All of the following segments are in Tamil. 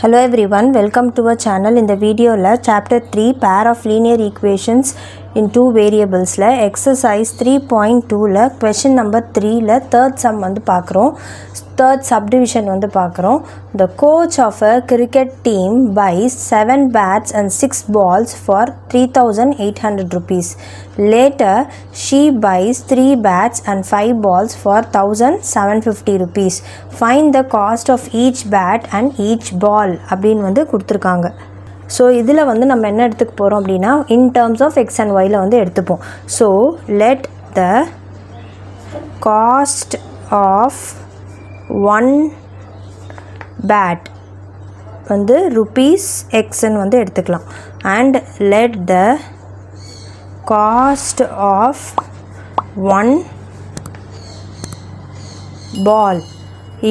Hello everyone, welcome to our channel. In the video la chapter 3 pair of linear equations in two variables la exercise 3.2 la question number 3 la third sum vandu paakrom, third subdivision vandu paakrom. The coach of a cricket team buys 7 bats and 6 balls for 3800 rupees. Later she buys 3 bats and 5 balls for 1750 rupees. Find the cost of each bat and each ball அப்படினு வந்து கொடுத்திருக்காங்க. So idhila vandu namma enna eduthu porom appadina in terms of x and y la vandu eduthupom. So let the cost of one bat vandu rupees x nu vandu eduthukalam, and let the cost of one ball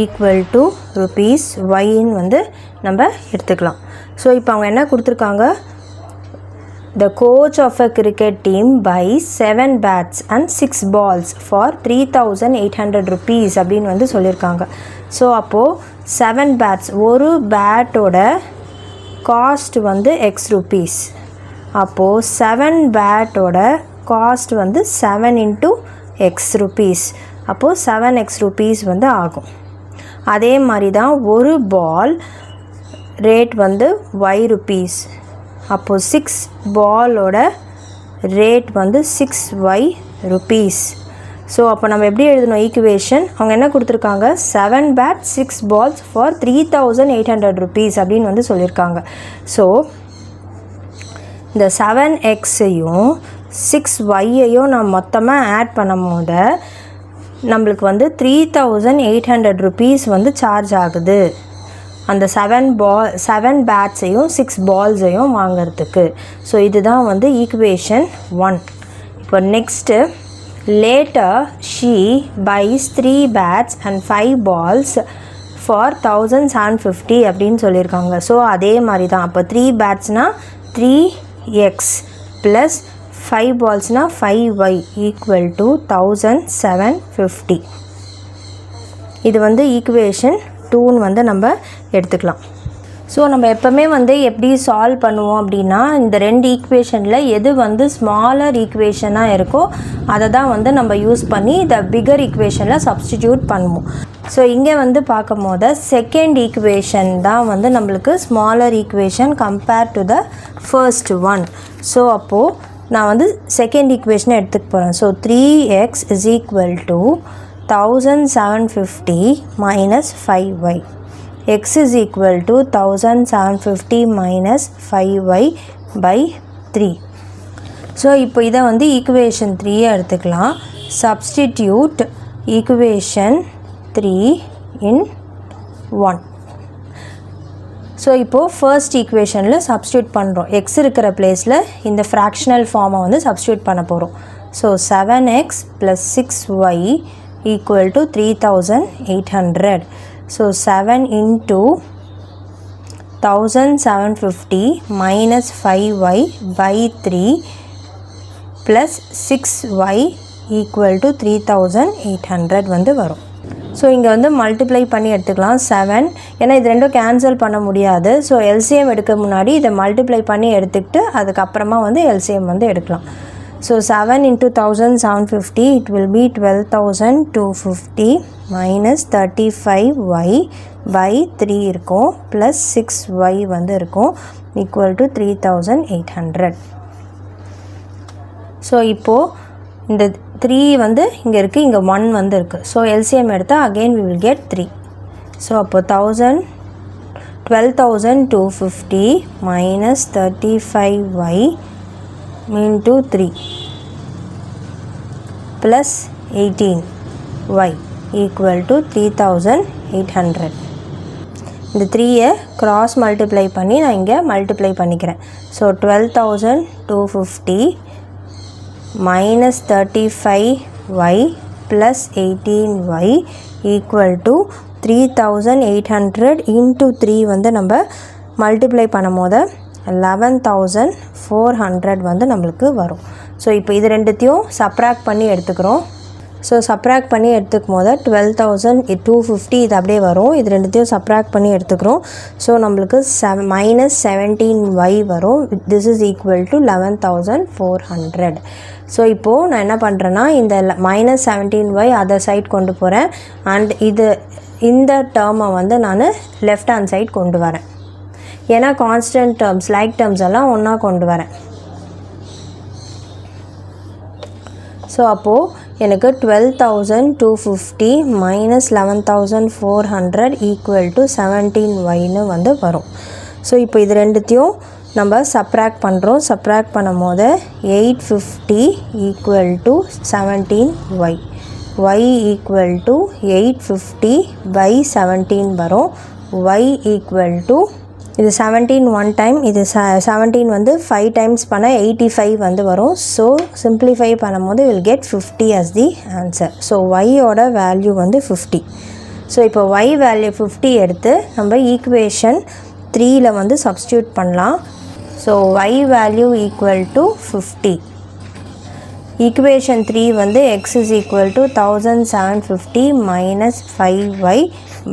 equal to rupees y in vandu namba eduthukalam. So ipo avanga enna kuduthirukanga, the coach of a cricket team buys 7 bats and 6 balls for 3800 rupees அப்படினு வந்து சொல்லிருக்காங்க. So அப்போ 7 bats ஒரு bat ஓட cost வந்து x rupees. அப்போ 7 bat ஓட cost வந்து 7 × x rupees. அப்போ 7x rupees வந்து ஆகும். அதே மாதிரி தான் ஒரு ball rate வந்து y rupees. அப்போ 6 ball ஓட rate வந்து 6y rupees. So அப்போ நம்ம எப்படி எழுதணும் equation? அவங்க என்ன கொடுத்திருக்காங்க, 7 bats 6 balls for 3800 rupees அப்படினு வந்து சொல்லிருக்காங்க. So இந்த 7x ஐயும் 6y ஐயும் நான் மொத்தமா ஆட் பண்ணும்போது நம்மளுக்கு வந்து 3800 rupees வந்து சார்ஜ் ஆகுது. அந்த 7 bats ஐயும் 6 balls ஐயும் வாங்குறதுக்கு. ஸோ இதுதான் வந்து ஈக்குவேஷன் 1. இப்போ next, later she buys 3 bats and 5 balls for 1750 அப்படின்னு சொல்லியிருக்காங்க. ஸோ அதே மாதிரி தான். அப்போ 3 batsனா 3x ப்ளஸ் 5 ballsனா 5y equal to 1750. இது வந்து ஈக்குவேஷன் 2 வந்து நம்ம எடுத்துக்கலாம். ஸோ நம்ம எப்பவுமே வந்து எப்படி சால்வ் பண்ணுவோம் அப்படின்னா, இந்த 2 ஈக்குவேஷனில் எது வந்து ஸ்மாலர் ஈக்குவேஷனாக இருக்கோ அதை தான் வந்து நம்ம யூஸ் பண்ணி இந்த பிகர் ஈக்குவேஷனில் சப்ஸ்டிடியூட் பண்ணுவோம். ஸோ இங்கே வந்து பார்க்கும் போது செகண்ட் ஈக்குவேஷன் தான் வந்து நம்மளுக்கு smaller equation compare to the first one. So அப்போது நான் வந்து செகண்ட் ஈக்குவேஷனை எடுத்துக்க போகிறேன். So 3x is equal to 1750 minus 5y. x is equal to 1750 minus 5y by 3. So இப்போ இதை வந்து ஈக்குவேஷன் 3 எடுத்துக்கலாம். Substitute equation 3 in 1. ஸோ இப்போது ஃபர்ஸ்ட் ஈக்குவேஷனில் சப்ஸ்டியூட் பண்ணுறோம். எக்ஸ் இருக்கிற பிளேஸில் இந்த ஃப்ராக்ஷனல் ஃபார்மை வந்து சப்ஸ்டியூட் பண்ண போகிறோம். So 7x plus 6y equal to 3800. So 7 × 1750 minus 5y by 3 plus 6y equal to 3800 வந்து வரும். ஸோ இங்கே வந்து மல்டிப்ளை பண்ணி எடுத்துக்கலாம் 7, ஏன்னா இது ரெண்டும் கேன்சல் பண்ண முடியாது. ஸோ எல்சிஎம் எடுக்க முன்னாடி இதை மல்டிப்ளை பண்ணி எடுத்துக்கிட்டு அதுக்கப்புறமா வந்து எல்சிஎம் வந்து எடுக்கலாம். So 7 × 1750 it will be 12250 minus 35y by 3 இருக்கும் ப்ளஸ் 6y வந்து இருக்கும் ஈக்குவல் டு 3800. ஸோ இப்போது இந்த 3 வந்து இங்கே இருக்குது, இங்கே 1 வந்து இருக்குது. ஸோ எல்சிஎம் எடுத்தால் again we will get 3. So அப்போ 12250 minus 35y into 3 plus 18y equal to 3800. இந்த 3யை க்ராஸ் மல்டிப்ளை பண்ணி நான் இங்கே மல்டிப்ளை பண்ணிக்கிறேன். So 12250 minus 35y plus 18y equal to 3800 into 3 வந்து நம்ம மல்டிப்ளை பண்ணும் போது 11400 வந்து நம்மளுக்கு வரும். ஸோ இப்போ இது ரெண்டுத்தையும் சப்ராக்ட் பண்ணி எடுத்துக்கிறோம். So subtract பண்ணி எடுத்துக்கும் போது 12250 இது அப்படியே வரும். இது ரெண்டுத்தையும் subtract பண்ணி எடுத்துக்கிறோம். So நமக்கு -17y வரும். This is equal to 11400. So இப்போ நான் என்ன பண்றேன்னா இந்த -17y other side கொண்டு போறேன் and இது இந்த டேர்மை வந்து நான் left hand side கொண்டு வரேன். ஏனா constant terms like terms எல்லாம் ஒண்ணா கொண்டு வரேன். So அப்போ எனக்கு 12250 minus 11400 equal to 17y னு வந்து வரும். So இப்போ இது ரெண்டுத்தையும் நம்ம subtract பண்றோம். Subtract பண்ணும்போது 850 equal to 17y. Y equal to 850 by 17 வரும். Y equal to இது 17 one time, இது 17 வந்து 5 times பண்ண 85 வந்து வரும். So simplify பண்ணும்போது we will get 50 as the answer. So y ஓட value வந்து 50. So இப்போ y value 50 எடுத்து நம்ம equation 3 ல வந்து substitute பண்ணலாம். So y value equal to 50. Equation 3 வந்து x is equal to 1750 minus 5y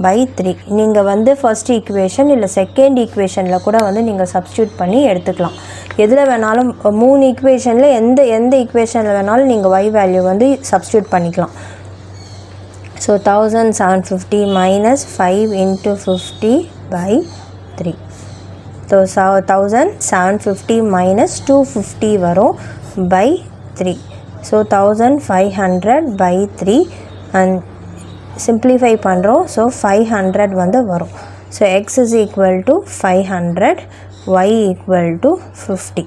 by 3. நீங்க வந்து first equation இல்ல second equationல கூட வந்து நீங்க substitute பண்ணி எடுத்துக்கலாம். எதுல வேணாலும் மூணு equationல எந்த equationல வேணாலும் நீங்க y value வந்து substitute பண்ணிக்கலாம். So 1750 minus 5 into 50 by 3. So 1750 minus 250 வரும் by 3. So 1500 by 3 and simplify panro, so 500 vandu varum. So x is equal to 500, y equal to 50.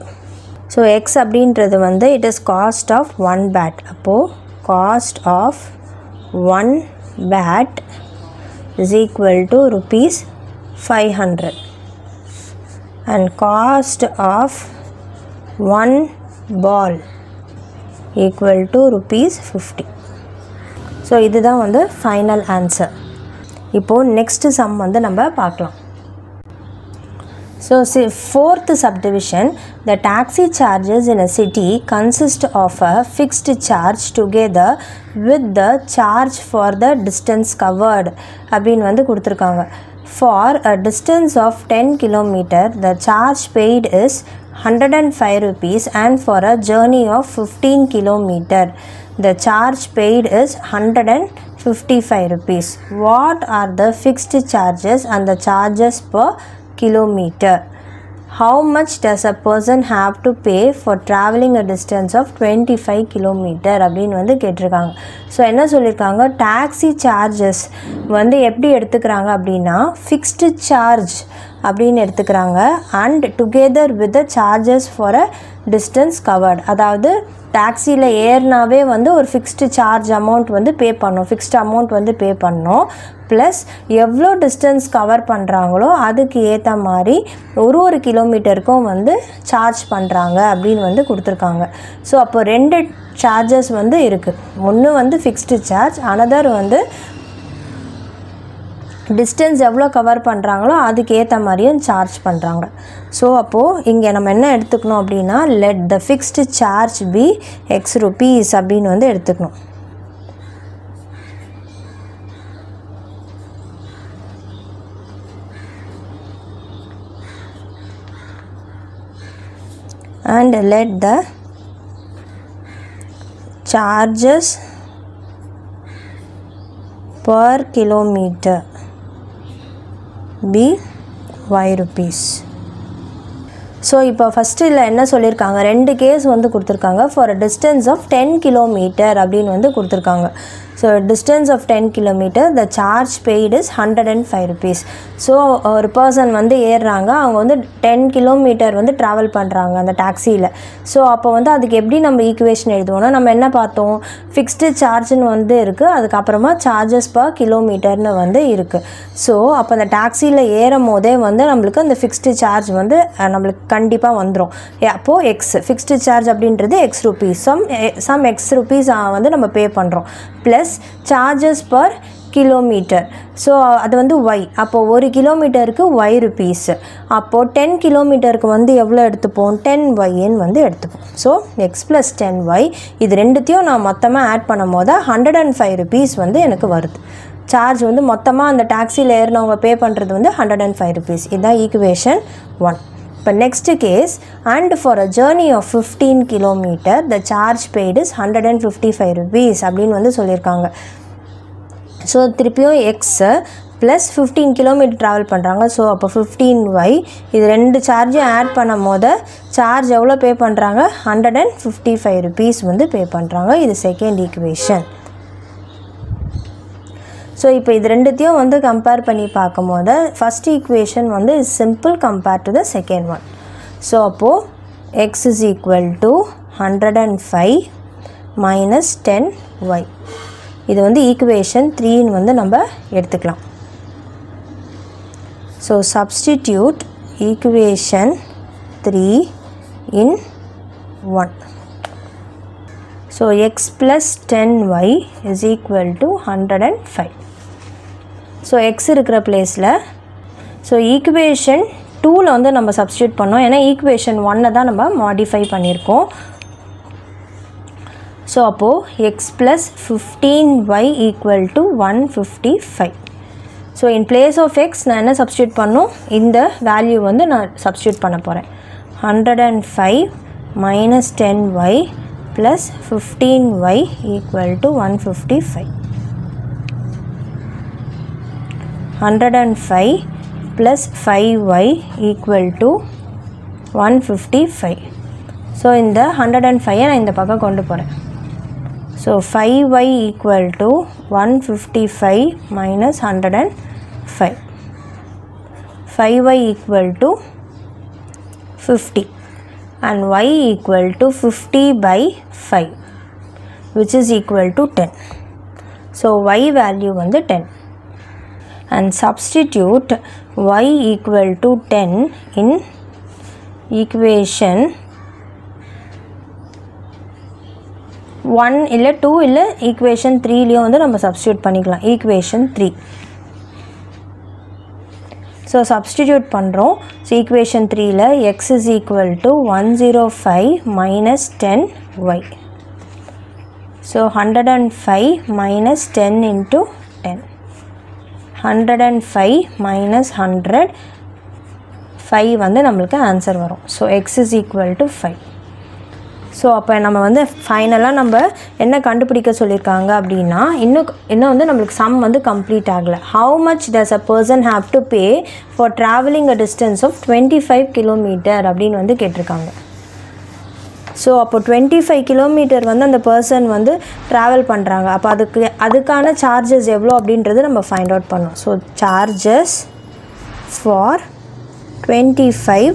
So x abindrathu vandu it is cost of 1 bat. Appo cost of 1 bat is equal to rupees 500 and cost of 1 ball equal to rupees 50. So this is the final answer. Now next sum வந்து நம்ம பார்க்கலாம். So fourth subdivision, the taxi charges in a city consist of a fixed charge together with the charge for the distance covered அப்படினு வந்து கொடுத்திருக்காங்க. For a distance of 10 km the charge paid is 105 rupees and for a journey of 15 km the charge paid is 155 rupees. What are the fixed charges and the charges per kilometer? How much does a person have to pay for traveling a distance of 25 kilometer அப்படினு வந்து கேட்டிருக்காங்க. So என்ன சொல்லிருக்காங்க, taxi charges வந்து எப்படி எடுத்துக்கறாங்க அப்படினா fixed charge அப்படினு எடுத்துக்கறாங்க and together with the charges for a distance covered. அதாவது taxiல ஏர்னாவே வந்து ஒரு fixed charge amount வந்து பே பண்ணோம், fixed amount வந்து பே பண்ணோம் plus எவ்வளோ distance cover பண்றாங்களோ அதுக்கு ஏத்த மாதிரி ஒரு கிலோமீட்டருக்கும் வந்து charge பண்றாங்க அப்படினு வந்து கொடுத்திருக்காங்க. சோ அப்போ ரெண்டு charges வந்து இருக்கு. ஒன்னு வந்து fixed charge, another வந்து distance எவ்வளோ கவர் பண்றாங்களோ அதுக்கு ஏத்த மாதிரியும் சார்ஜ் பண்றாங்க. சோ அப்போ இங்க நம்ம என்ன எடுத்துக்கணும் அப்படினா let the fixed charge be x rupees அப்படினு வந்து எடுத்துக்கணும். And let the charges per kilometer be y rupees. So இப்போ first இல்ல என்ன சொல்லிருக்காங்க, ரெண்டு கேஸ் வந்து கொடுத்திருக்காங்க. For a distance of 10 km அப்படினு வந்து கொடுத்திருக்காங்க. So distance of 10 km the charge paid is 105 rupees. So ஒரு person வந்து ஏறாங்க, அவங்க வந்து 10 km வந்து travel பண்றாங்க அந்த டாக்ஸில. So அப்ப வந்து அதுக்கு எப்படி நம்ம ஈக்குவேஷன் எழுதுவோம்னா நம்ம என்ன பார்த்தோம், fixed charge னு வந்து இருக்கு, அதுக்கு அப்புறமா charges per kilometer னு வந்து இருக்கு. So அப்ப அந்த டாக்ஸில ஏறும்போதே வந்து நமக்கு அந்த fixed charge வந்து நமக்கு கண்டிப்பா வந்துரும். அப்போ x fixed charge அப்படின்றது x rupees, some x rupees வந்து நம்ம பே பண்றோம் plus charges per kilometer. So that is y. Appo 1 kilometer ku y rupees. Appo 10 kilometer ku vandu evlo eduthuvom 10y n vandu eduthuvom. So x plus 10y idu renduthiyum na mottama add pannumbodhu 105 rupees vandu enakku varudhu. Charge vandu mottama and the taxi layer na unga pay pandrathu vandu 105 rupees. Idha equation 1. But next case, and for a journey of 15 km the charge paid is 155 rupees அப்படினு வந்து சொல்லிருக்காங்க. So திருப்பியும் x plus 15 km travel பண்றாங்க. So அப்ப 15y இது ரெண்டு சார்ஜ் ஆட் பண்ணும்போது சார்ஜ் எவ்வளவு பே பண்றாங்க 155 rupees வந்து பே பண்றாங்க. இது செகண்ட் ஈக்குவேஷன். So இப்போ இது ரெண்டுத்தையும் வந்து compare பண்ணி பாக்கும்போது first equation வந்து is simple compared to the second one. So அப்போ x is equal to 105 minus 10y. இது வந்து equation 3 ன்னு வந்து நம்ம எடுத்துக்கலாம். So substitute equation 3 in 1. So x plus 10y is equal to 105. So x இருக்கிற placeல. So equation 2ல வந்து நம்ம substitute பண்ணோம். ஏனா equation 1 தான் நம்ம modify பண்ணிருக்கோம். So அப்போ x plus 15y equal to 155. So in place of x நான் என்ன substitute பண்ணோம் இந்த value வந்து நான் substitute பண்ண போறேன். 105 minus 10y plus 15y equal to 155. 105 plus 5y equal to 155. So in the 105 நான் இந்த பக்கம் கொண்டு போறேன். So 5y equal to 155 minus 105. 5y equal to 50. And y equal to 50 by 5 which is equal to 10. So y value on the 10 and substitute y equal to 10 in equation 1 illa 2 illa equation 3 liye vandu nama substitute panikalam equation 3. So substitute பண்றோம். So equation 3 ல x is equal to 105 minus 10y. So 105 minus 10 into 10. 105 minus 100 5 வந்து நமக்கு answer வரும். So x is equal to 5. So அப்ப நம்ம வந்து ஃபைனலா நம்ம என்ன கண்டுபிடிக்க சொல்லிருக்காங்க அப்படினா இன்னும் வந்து நமக்கு sum வந்து கம்ப்ளீட் ஆகல. How much does a person have to pay for traveling a distance of 25 km அப்படினு வந்து கேட்டிருக்காங்க. So அப்ப 25 km வந்து அந்த person வந்து travel பண்றாங்க. அப்ப அதுக்கான charges எவ்வளவு அப்படின்றது நம்ம find out பண்ணோம். So charges for 25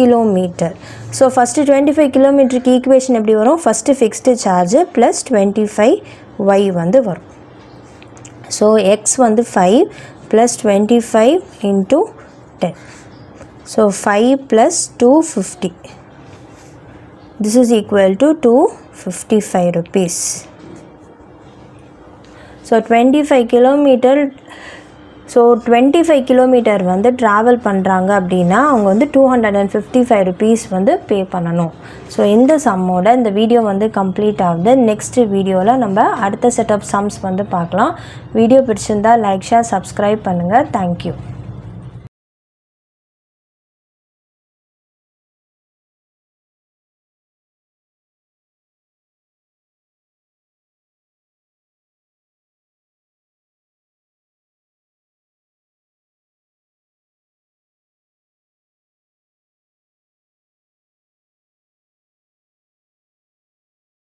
kilometer. So first 25 km க்கு equation எப்படி வரும் first fixed charge plus 25 y வந்து வரும். So x வந்து 5 plus 25 into 10. So 5 plus 250. This is equal to 255 rupees. So 25 km. So 25 km வந்து travel பண்றாங்க அப்படினா அவங்க வந்து 255 rupees வந்து pay பண்ணனும். So இந்த சம்மோட இந்த வீடியோ வந்து கம்ப்ளீட் ஆகுது. நெக்ஸ்ட் வீடியோல நம்ம அடுத்த செட் ஆஃப் சம்ஸ் வந்து பார்க்கலாம். வீடியோ பிடிச்சிருந்தா லைக் ஷேர் subscribe பண்ணுங்க. Thank you.